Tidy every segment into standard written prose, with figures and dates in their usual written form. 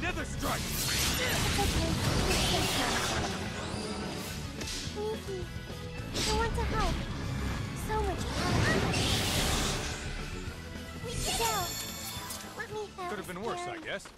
Nether strike! Sneaky. I want to help. So much power. We can go. Let me help. Could have been worse, I guess.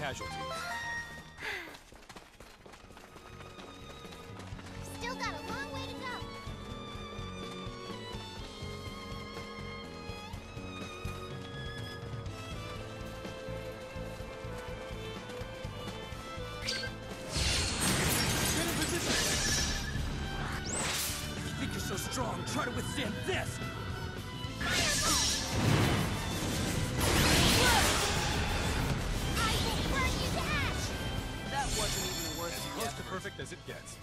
Casualties. Still got a long way to go. You think you're so strong? Try to withstand this. Perfect as it gets.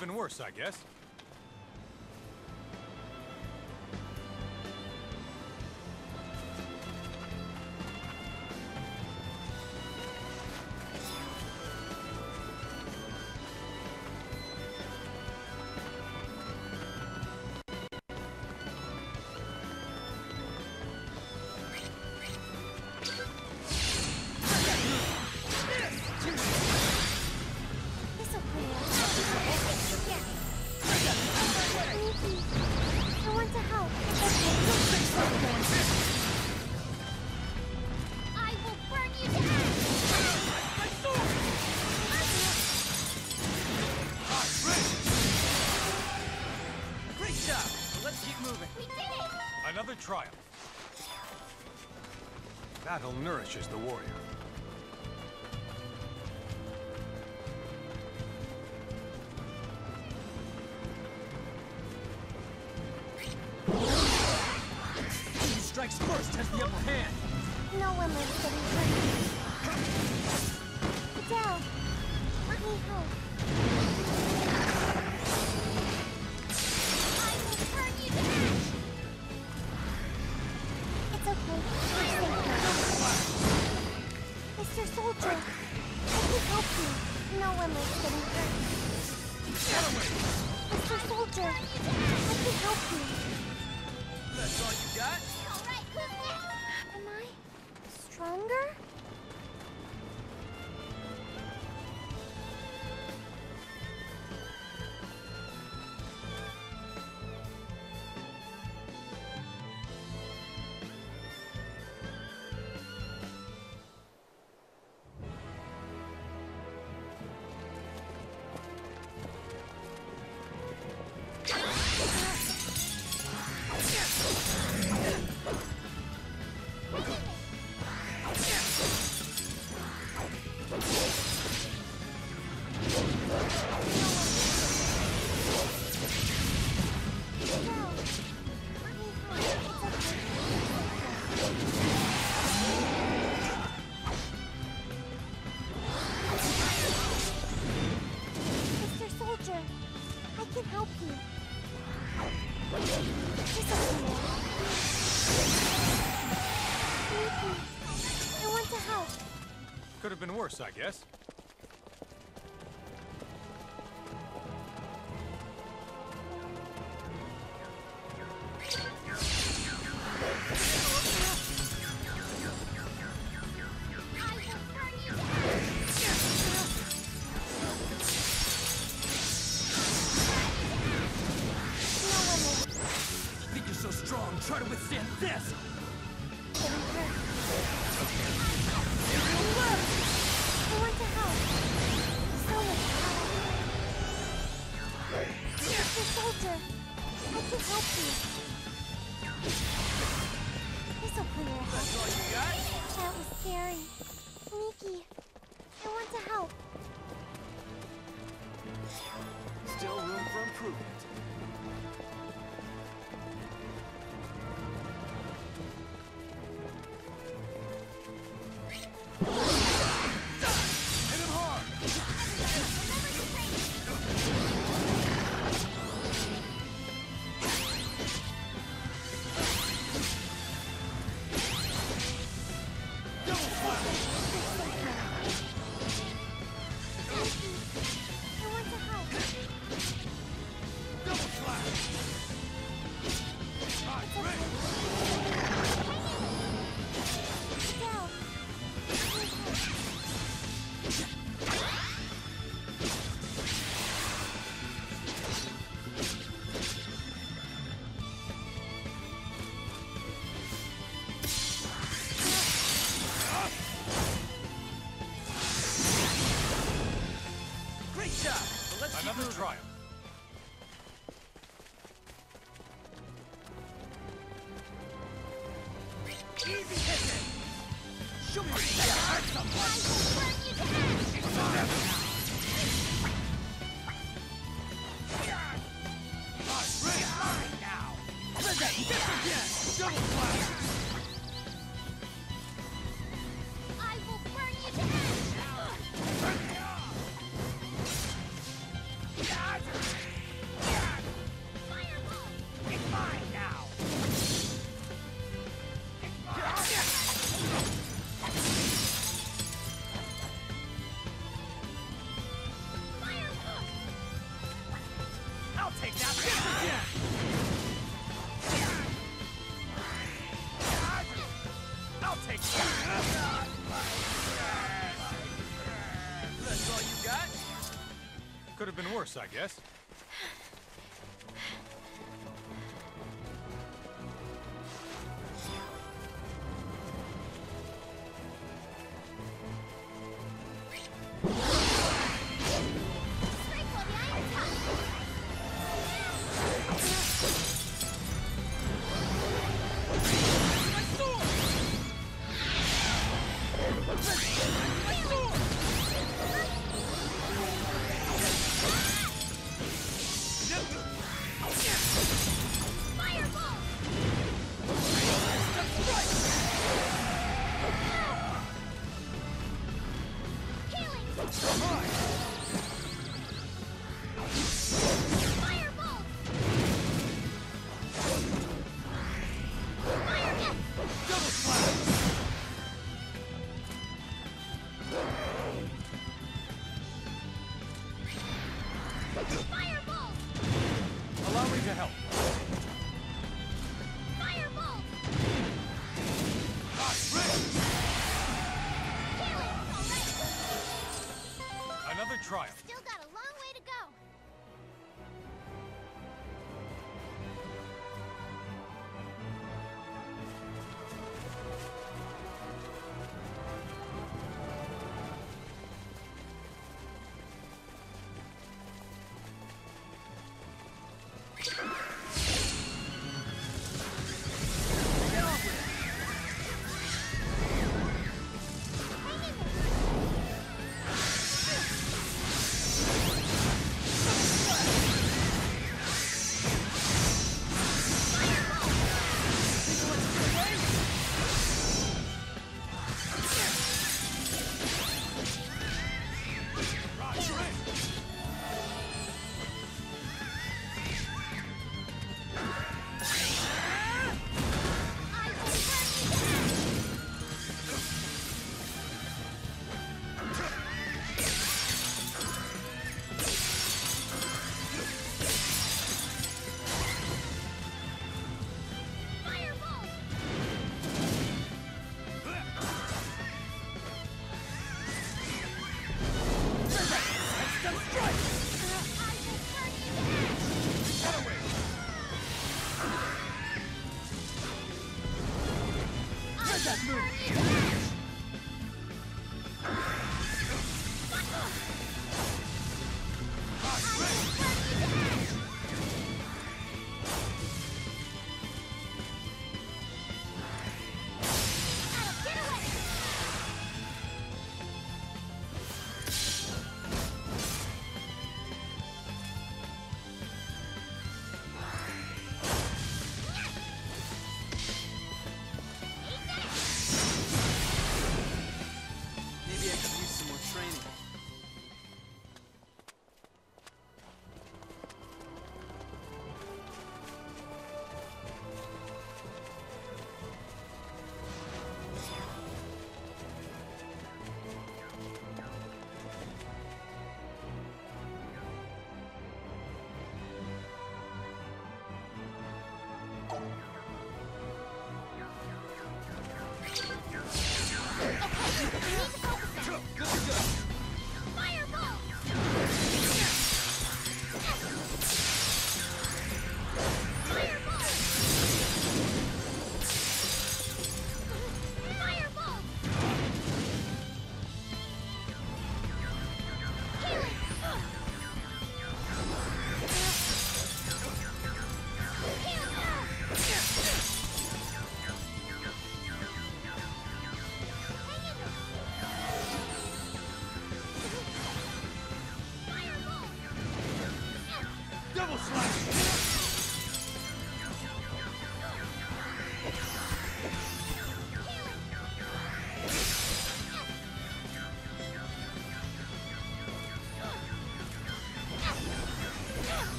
Been worse, I guess. This will clear. another triumph. Battle nourishes the warrior. He who strikes first has the upper hand. No one lives to be free. Adele, let me help. Could have been worse, I guess. Been worse, I guess. Firebolt! Allow me to help. Firebolt! Killing! Another triumph. Still got a long way to go. Killing!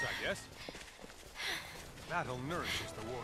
course, I guess. Battle nourishes the warrior.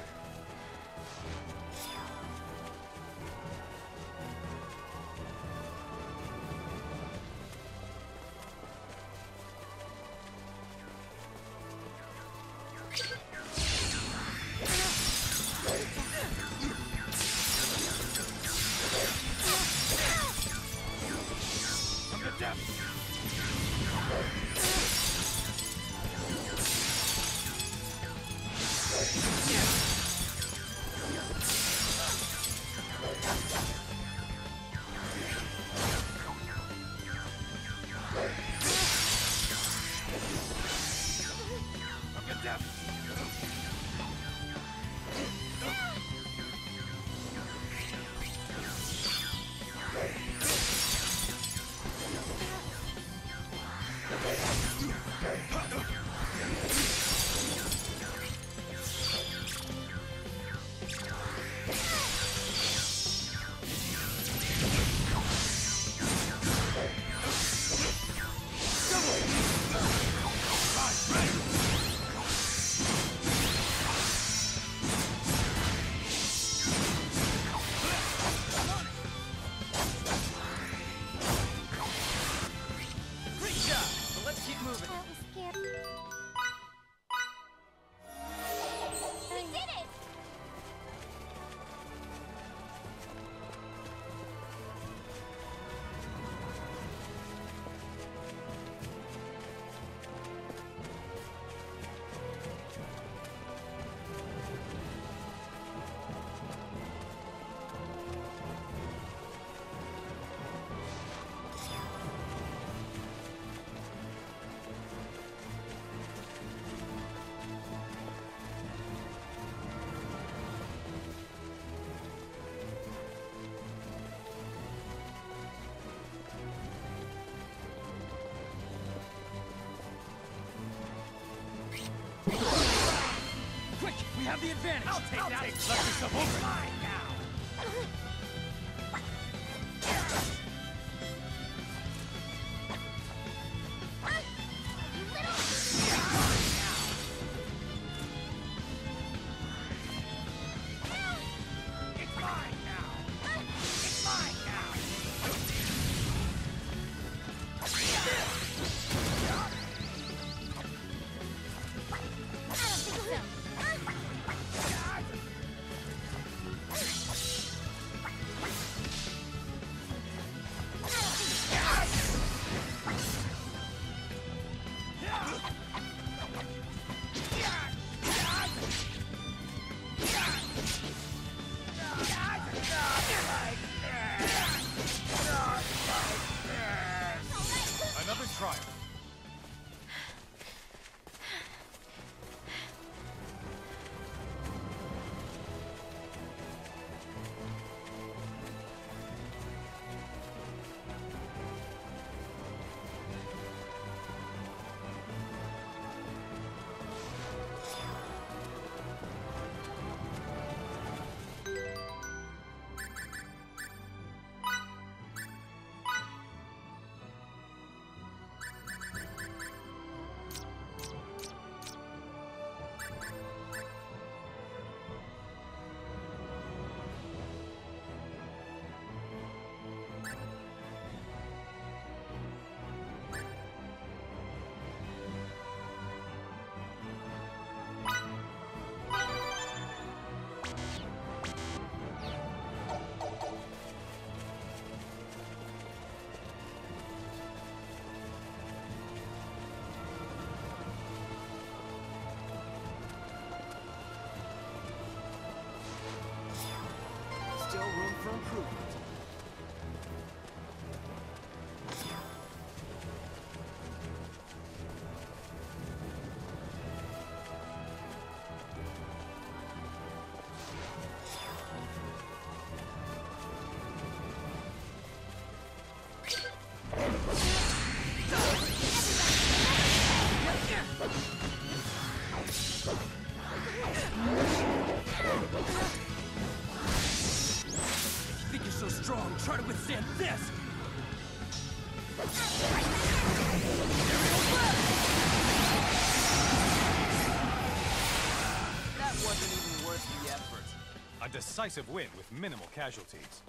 We have the advantage. I'll take that. Let yourself over mine now. You little. It's mine now. It's mine now. I don't think so. Try to withstand this! Aerial blast! the effort. A decisive win with minimal casualties.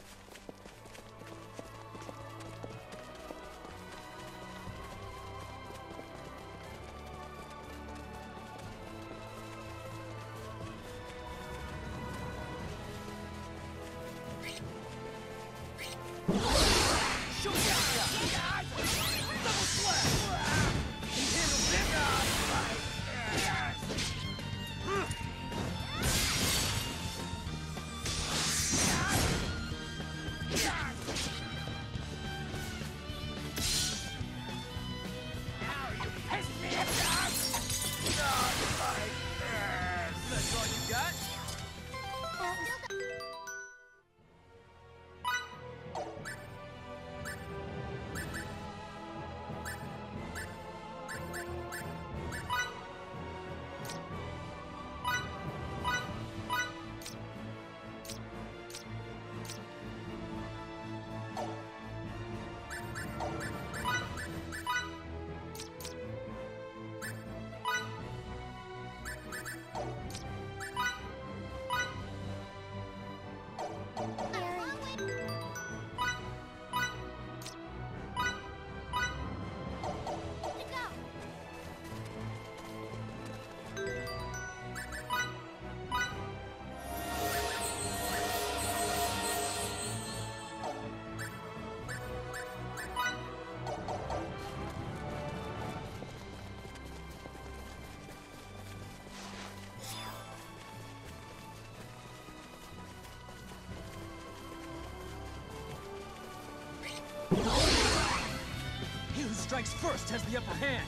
He who strikes first has the upper hand.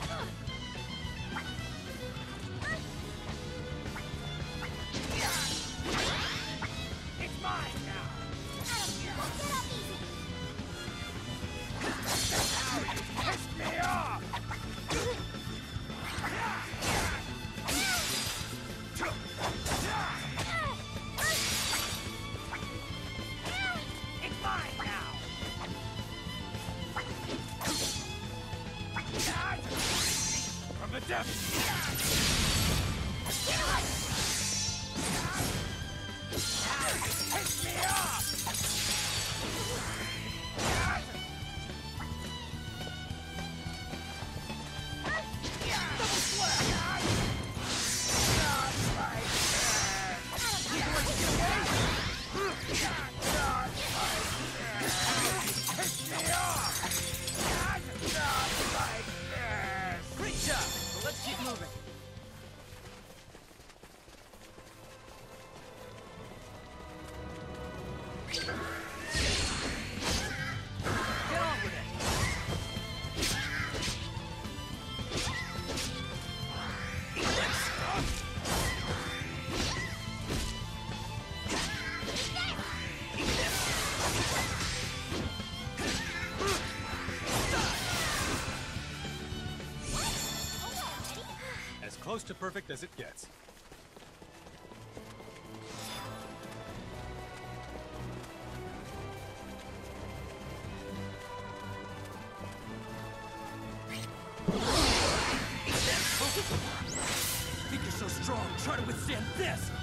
It's mine now. Ow, you pissed me off. It's mine now. From the depths! Get away! Now you piss me off! Double slap! Not my turn! You want to get away? Not my turn! You piss me off! Great job! Well, let's keep moving. Get on with it! Close to perfect as it gets. Think you're so strong, try to withstand this!